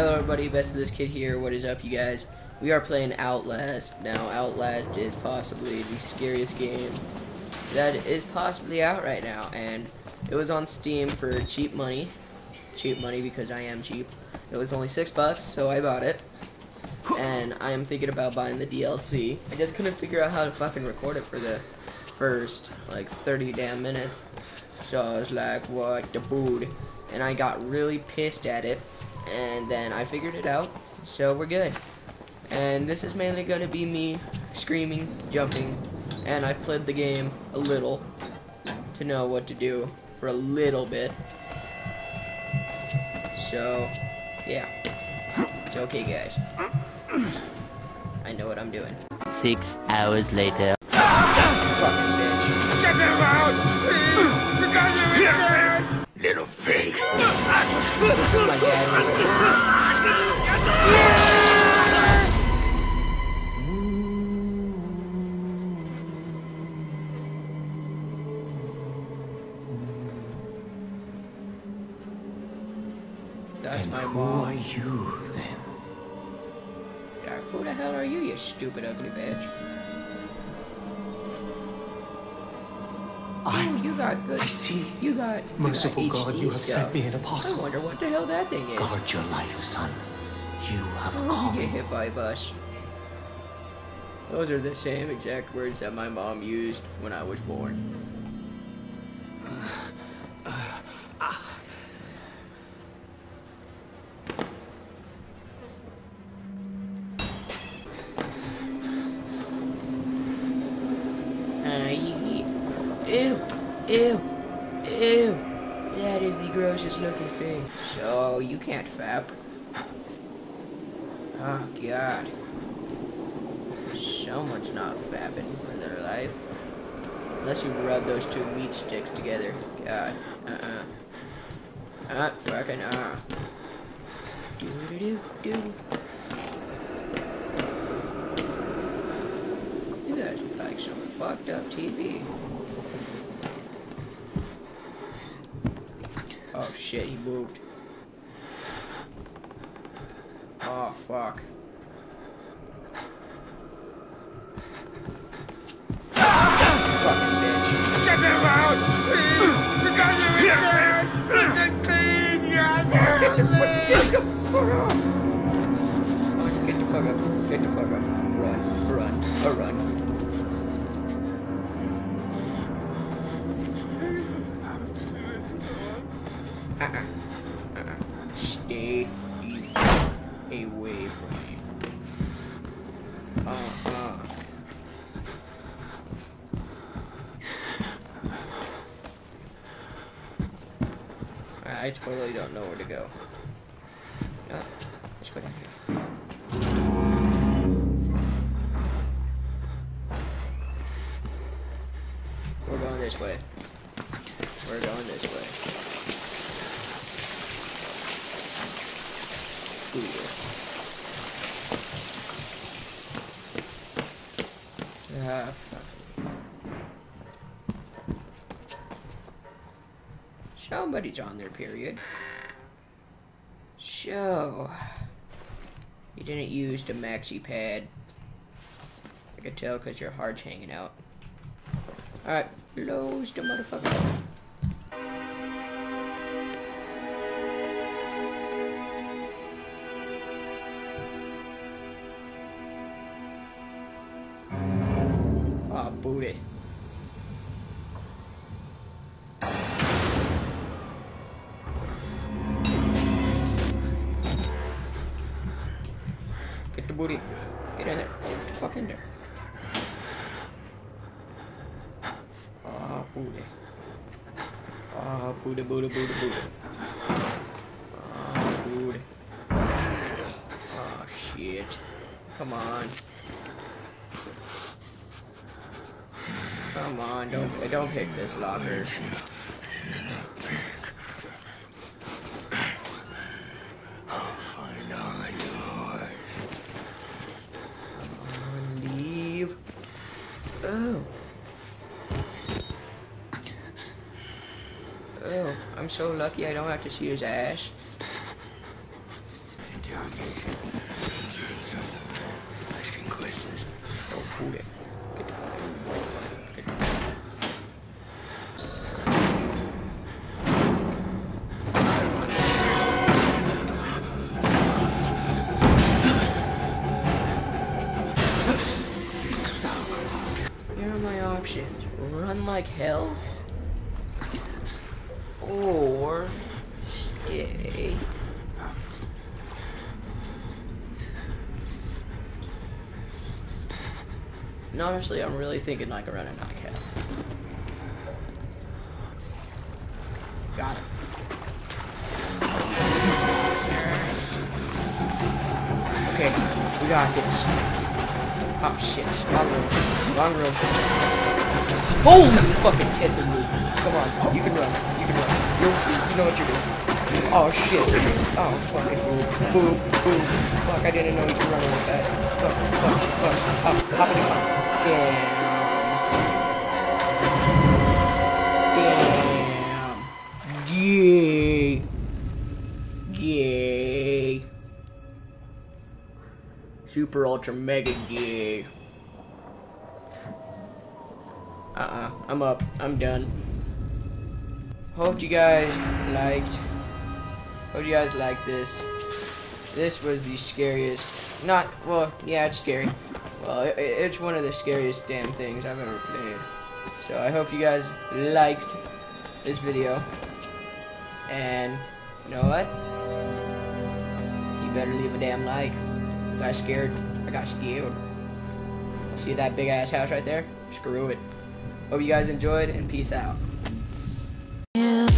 Hello everybody, Best of This Kid here. What is up, you guys? We are playing Outlast. Now, Outlast is possibly the scariest game that is possibly out right now, and it was on Steam for cheap money. Cheap money because I am cheap. It was only $6, so I bought it, and I am thinking about buying the DLC. I just couldn't figure out how to fucking record it for the first, like, 30 damn minutes, so I was like, what the bood? And I got really pissed at it, and then I figured it out, so we're good. And this is mainly gonna be me screaming, jumping, and I've played the game a little to know what to do for a little bit. So, yeah, it's okay, guys. I know what I'm doing. 6 hours later. Fucking bitch! Get them out, please! The guys are in there! Little pig. This is my dad. That's my mom. Who are you, then? Yeah, who the hell are you, you stupid, ugly bitch? You got good. I see. You got. Merciful God, you have sent me an apostle. I wonder what the hell that thing is. Guard your life, son. You have a calling. You get hit by a bus. Those are the same exact words that my mom used when I was born. Ew, ew, ew. That is the grossest looking thing. So, you can't fap. Oh, God. Someone's not fapping for their life. Unless you rub those two meat sticks together. God. Fucking Do-do-do-do. You guys are like some fucked up TV. Oh shit, he moved. Oh fuck. Fucking bitch. Get them out! Please! The guys are in there! Get them clean! Get the fuck up. Get the fuck up. Run. Run. Oh, run. Stay away from me. I totally don't know where to go. No, let's go down here. We're going this way. We're going this way. Ooh. Ah, fuck. Somebody's on their period. So, you didn't use the maxi pad. I could tell because your heart's hanging out. Alright, blows the motherfucker. Booty. Get the booty. Get in there. Get the fuck in there. Ah, booty. Ah, booty, booty, booty, booty. Ah, booty. Ah, shit. Come on. Come on, don't pick this locker. Leave. Oh. Oh, I'm so lucky I don't have to see his ass. cool it. Here are my options. Run like hell, or stay. And honestly, I'm really thinking like a run and knock hell. Got it. Okay, we got this. Oh shit, wrong room. Holy fucking tits and me. Come on, you can run. You know what you're doing. Oh shit. Oh fucking boom. Fuck, I didn't know you could run like that. Fuck. Hop in the car. Damn. Yay. Super ultra mega yay. I'm up. I'm done. Hope you guys liked. Hope you guys liked this. This was the scariest. Not, well, yeah, it's scary. Well, it's one of the scariest damn things I've ever played. So I hope you guys liked this video. And you know what? You better leave a damn like. Cause I scared. I got scared. See that big ass house right there? Screw it. Hope you guys enjoyed and peace out.